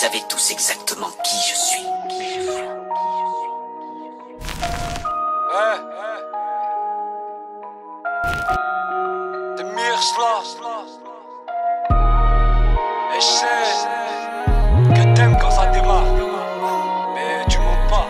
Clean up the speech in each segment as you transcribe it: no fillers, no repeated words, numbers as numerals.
savez tous exactement qui je suis. Et je sais que t'aimes quand ça démarre, mais tu montes pas.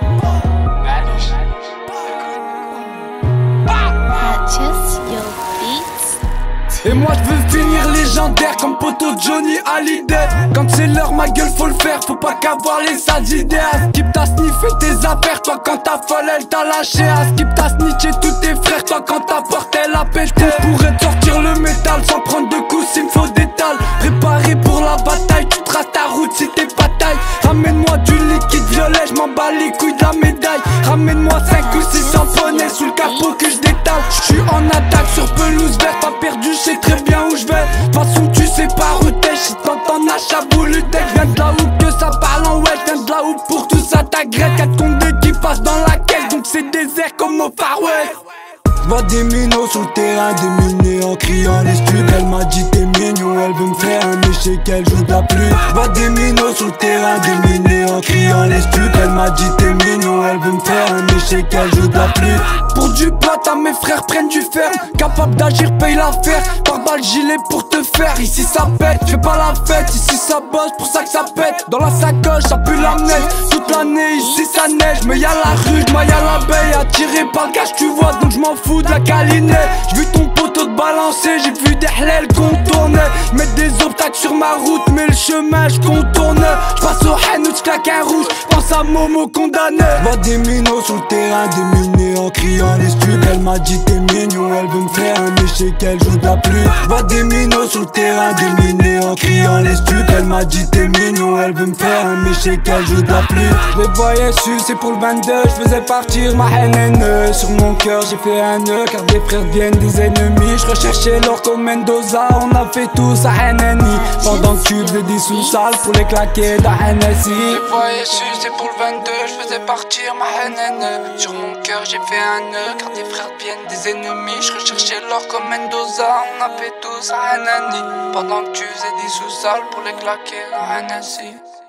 Et moi je veux finir légendaire comme poteau Johnny Hallyday. Quand c'est l'heure ma gueule faut le faire, faut pas qu'avoir les adidas. Skip t'as sniffé tes affaires, toi quand t'as folle elle t'a lâché. Skip t'as snitché tous tes frères, toi quand ta porte elle a pété. Je pourrais te sortir le métal sans prendre de coups s'il me faut d'étal. Préparé pour la bataille, tu traces ta route si t'es pas taille. Ramène-moi du liquide violet, je m'en bats les couilles de la médaille. Ramène-moi 5 ou 6 symphonies sous le capot que je détale. Je suis en attaque sur pelouse verte, pas perdu, je sais très bien où je vais. De toute façon tu sais pas où t'es, si t'entends la chaboule tech. Je viens de là où que ça parle en ouais, je viens de là où pour tout ça t'agresse. 4 comptes de qui passent dans la caisse, donc c'est désert comme au Far West. J'vois des minots sur le terrain, déminés en criant les studs. Elle m'a dit t'es mignon, elle veut me faire un échec, elle joue de la pluie. J'vois des minots sur le terrain, déminés en criant les studs. Elle m'a dit t'es mignon, elle veut me faire un échec, elle joue de la pluie. Pour du platin, mes frères prennent du fer. Capable d'agir, paye l'affaire. Par balle, gilet pour te faire. Ici ça pète, j'fais pas la fête. Ici ça bosse, pour ça que ça pète. Dans la sacoche, ça pue la neige. Toute l'année, ici ça neige. Mais y'a la rue, moi y'a l'abeille. Attiré par le gage, tu vois, donc j'm'en fous de la calinée. J'ai vu ton poteau te balancer, j'ai vu des halal contourner. Mettre des obstacles sur ma route, mais le chemin je contourne. J'passe au Hanout, j'claque un rouge, pense à Momo condamné. J'vois des minots sur le terrain, déminés en criant les studs. Elle m'a dit t'es mignon, elle veut me faire un échec, elle joue de la pluie. J'vois des minots sur le terrain, déminés en criant les studs. Elle m'a dit t'es mignon, elle veut me faire un échec, elle joue de la pluie. J'les voyais sucer pour le 22, j'faisais partir ma haine. Sur mon cœur j'ai fait un nœud, car des frères viennent des ennemis. J'recherchais l'or comme Mendoza, on a fait tous à NNI. Pendant que tu faisais des sous-sales pour les claquer d'un NSI. Les voyais sucer pour le 22, j'faisais partir ma haine. Sur mon cœur j'ai fait un nœud, car des frères viennent des ennemis. J'recherchais l'or comme Mendoza, on a fait tous à NNI. Pendant que tu faisais des sous-sales pour les claquer d'un NSI.